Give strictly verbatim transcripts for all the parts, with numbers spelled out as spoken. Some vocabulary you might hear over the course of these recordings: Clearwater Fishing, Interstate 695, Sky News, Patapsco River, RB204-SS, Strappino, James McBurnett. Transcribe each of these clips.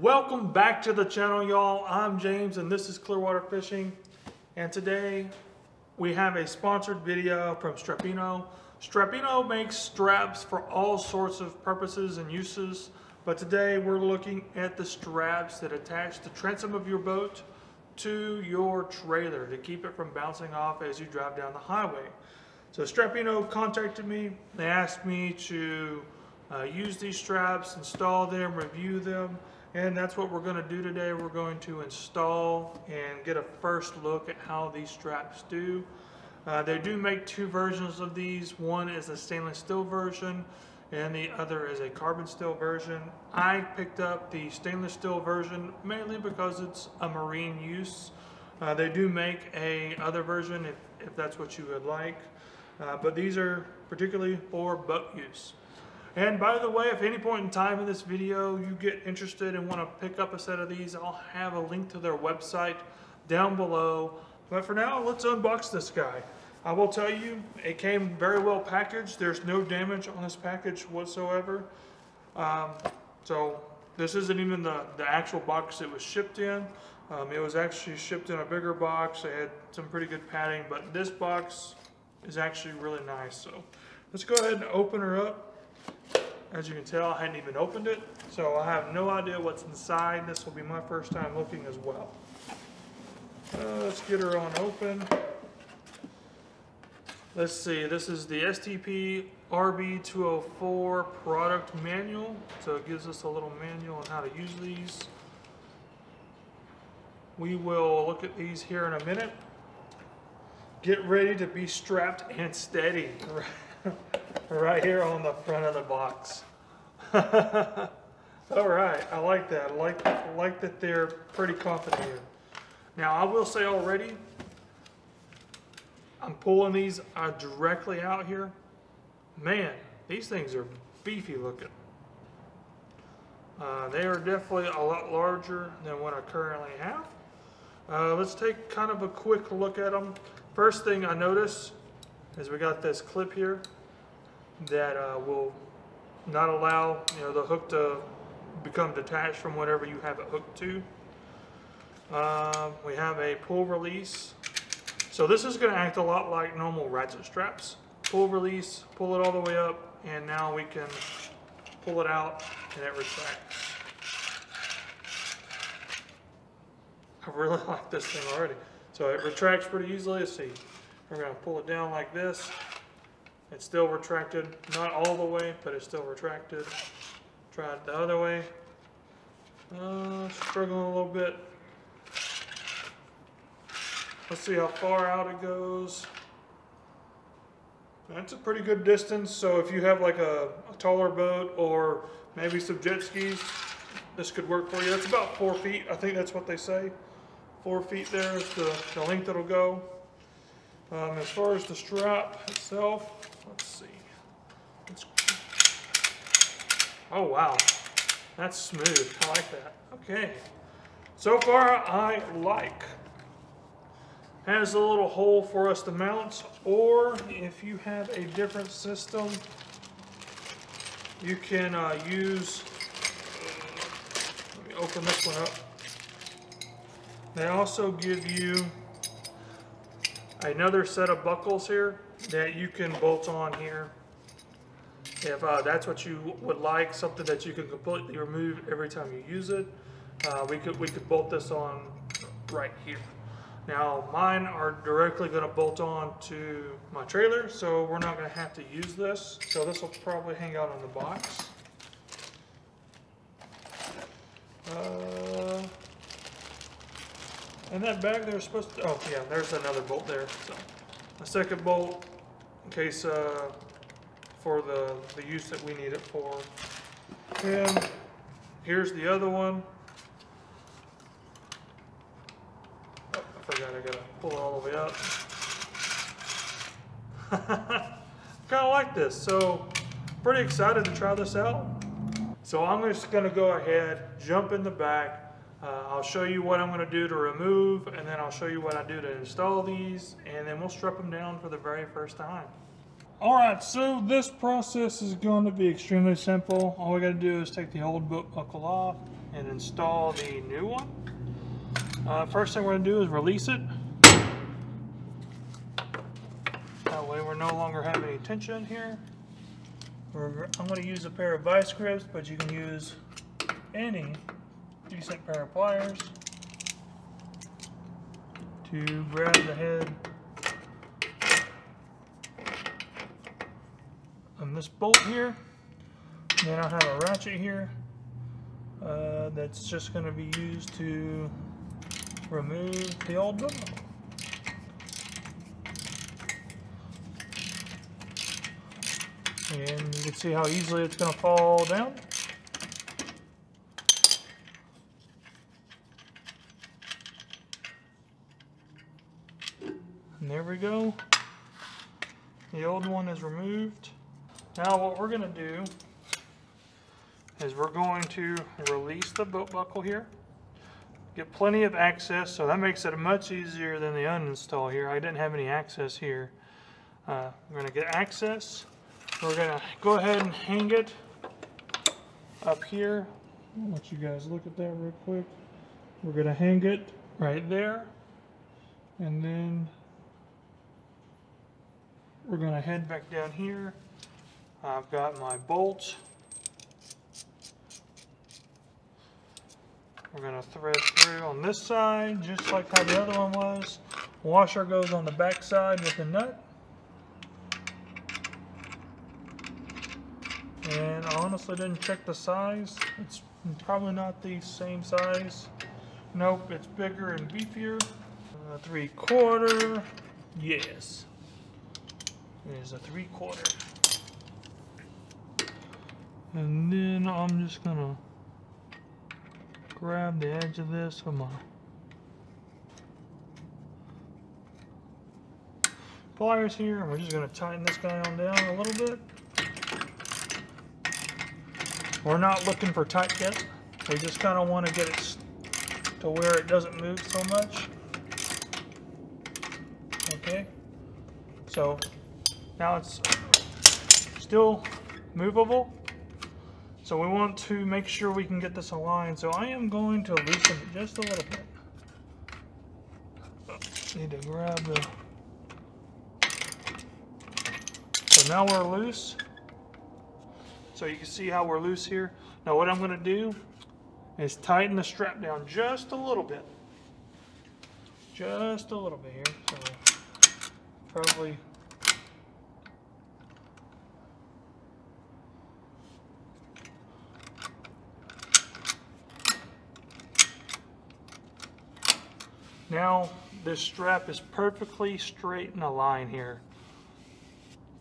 Welcome back to the channel, y'all. I'm James and this is Clearwater Fishing, and today we have a sponsored video from Strappino. Strappino makes straps for all sorts of purposes and uses, but today we're looking at the straps that attach the transom of your boat to your trailer to keep it from bouncing off as you drive down the highway. So Strappino contacted me. They asked me to uh, use these straps, install them, review them. And that's what we're going to do today. We're going to install and get a first look at how these straps do. Uh, they do make two versions of these. One is a stainless steel version and the other is a carbon steel version. I picked up the stainless steel version mainly because it's a marine use. Uh, they do make a other version if, if that's what you would like. Uh, but these are particularly for boat use. And by the way, if at any point in time in this video you get interested and want to pick up a set of these, I'll have a link to their website down below. But for now, let's unbox this guy. I will tell you, it came very well packaged. There's no damage on this package whatsoever. Um, so this isn't even the, the actual box it was shipped in. Um, it was actually shipped in a bigger box. It had some pretty good padding, but this box is actually really nice. So let's go ahead and open her up. As you can tell, I hadn't even opened it, so I have no idea what's inside. This will be my first time looking as well. Uh, let's get her on open. Let's see, this is the S T P R B two oh four product manual. So it gives us a little manual on how to use these. We will look at these here in a minute. Get ready to be strapped and steady. Right here on the front of the box. All right, I like that. I like, I like that they're pretty confident here. Now, I will say already, I'm pulling these uh, directly out here. Man, these things are beefy looking. Uh, they are definitely a lot larger than what I currently have. Uh, let's take kind of a quick look at them. First thing I notice is we got this clip here that uh, will not allow you know the hook to become detached from whatever you have it hooked to. Uh, we have a pull release. So this is going to act a lot like normal ratchet straps. Pull release, pull it all the way up, and now we can pull it out and it retracts. I really like this thing already. So it retracts pretty easily. Let's see. We're going to pull it down like this. It's still retracted, not all the way, but it's still retracted. Try it the other way. Uh, struggling a little bit. Let's see how far out it goes. That's a pretty good distance, so if you have like a, a taller boat or maybe some jet skis, this could work for you. That's about four feet. I think that's what they say. Four feet there is the, the length it'll go. Um, as far as the strap itself, let's see. Let's... Oh, wow. That's smooth. I like that. Okay. So far, I like. Has a little hole for us to mount, or if you have a different system, you can uh, use... Let me open this one up. They also give you another set of buckles here that you can bolt on here if uh, that's what you would like, something that you can completely remove every time you use it. Uh, we could we could bolt this on right here. Now mine are directly going to bolt on to my trailer, so we're not going to have to use this. So this will probably hang out on the box. Uh, And that bag they're supposed to, oh yeah, there's another bolt there. So a second bolt in case uh, for the, the use that we need it for. And here's the other one. Oh, I forgot I gotta pull it all the way up. Kinda like this, so pretty excited to try this out. So I'm just gonna go ahead, jump in the back. Uh, I'll show you what I'm going to do to remove, and then I'll show you what I do to install these, and then we'll strap them down for the very first time. Alright, so this process is going to be extremely simple. All we got to do is take the old boat buckle off and install the new one. Uh, first thing we're going to do is release it. That way we no longer have any tension here. We're, I'm going to use a pair of vice grips, but you can use any decent pair of pliers to grab the head on this bolt here. And then I'll have a ratchet here uh, that's just going to be used to remove the old bundle. And you can see how easily it's going to fall down. And there we go. The old one is removed. Now what we're going to do is we're going to release the boat buckle here. Get plenty of access, so that makes it much easier than the uninstall here. I didn't have any access here. Uh, we're going to get access. We're going to go ahead and hang it up here. I'll let you guys look at that real quick. We're going to hang it right there. And then we're going to head back down here. I've got my bolts. We're going to thread through on this side, just like how the other one was. Washer goes on the back side with a nut. And I honestly didn't check the size. It's probably not the same size. Nope, it's bigger and beefier. Uh, three quarter. Yes. There's a three quarter. And then I'm just going to grab the edge of this with my pliers here. And we're just going to tighten this guy on down a little bit. We're not looking for tight yet. We just kind of want to get it to where it doesn't move so much. Okay. So now it's still movable. So we want to make sure we can get this aligned. So I am going to loosen it just a little bit. Need to grab the... So now we're loose. So you can see how we're loose here. Now what I'm going to do is tighten the strap down just a little bit. Just a little bit here. So probably now this strap is perfectly straight in a line here.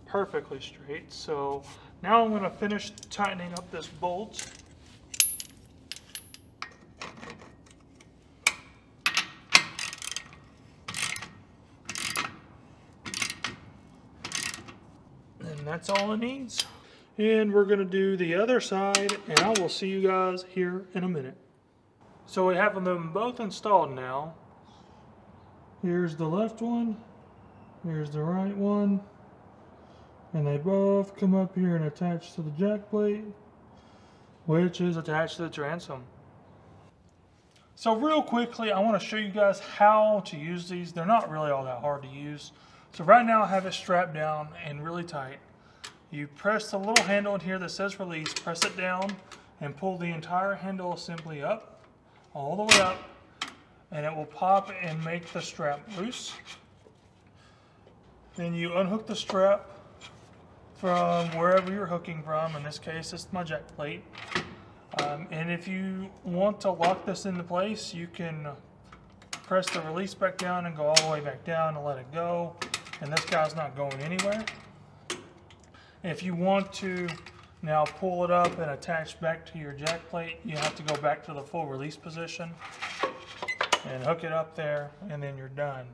Perfectly straight. So now I'm going to finish tightening up this bolt. And that's all it needs. And we're going to do the other side, and I will see you guys here in a minute. So we have them both installed now. Here's the left one. Here's the right one. And they both come up here and attach to the jack plate, which is attached to the transom. So real quickly, I want to show you guys how to use these. They're not really all that hard to use. So right now I have it strapped down and really tight. You press the little handle in here that says release, press it down, and pull the entire handle simply up, all the way up, and it will pop and make the strap loose. Then you unhook the strap from wherever you're hooking from. In this case, it's my jack plate. Um, and if you want to lock this into place, you can press the release back down and go all the way back down and let it go. And this guy's not going anywhere. If you want to now pull it up and attach back to your jack plate, you have to go back to the full release position and hook it up there, and then you're done.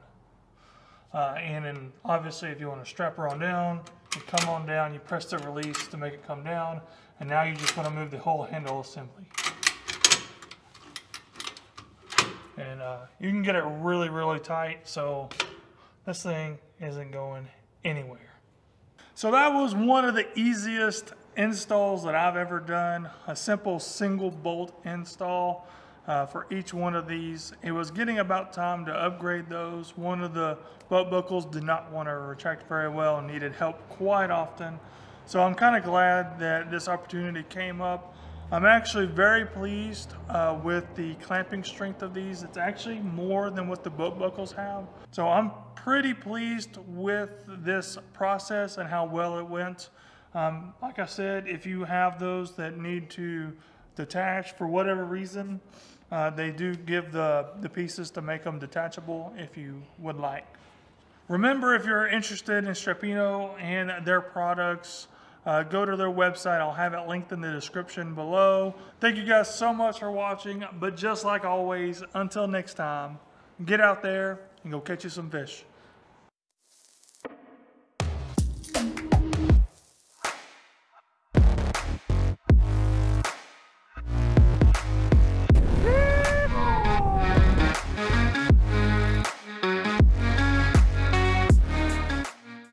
Uh, and then obviously if you want to strap her on down, you come on down, you press the release to make it come down, and now you just want to move the whole handle assembly. And uh, you can get it really, really tight, so this thing isn't going anywhere. So that was one of the easiest installs that I've ever done, a simple single bolt install uh, for each one of these. It was getting about time to upgrade those. One of the butt buckles did not want to retract very well and needed help quite often. So I'm kind of glad that this opportunity came up. I'm actually very pleased uh, with the clamping strength of these. It's actually more than what the boat buckles have. So I'm pretty pleased with this process and how well it went. Um, like I said, if you have those that need to detach for whatever reason, uh, they do give the, the pieces to make them detachable if you would like. Remember, if you're interested in Strappino and their products, Uh, go to their website. I'll have it linked in the description below. Thank you guys so much for watching, but just like always, until next time, get out there and go catch you some fish.